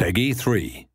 Peggy 3.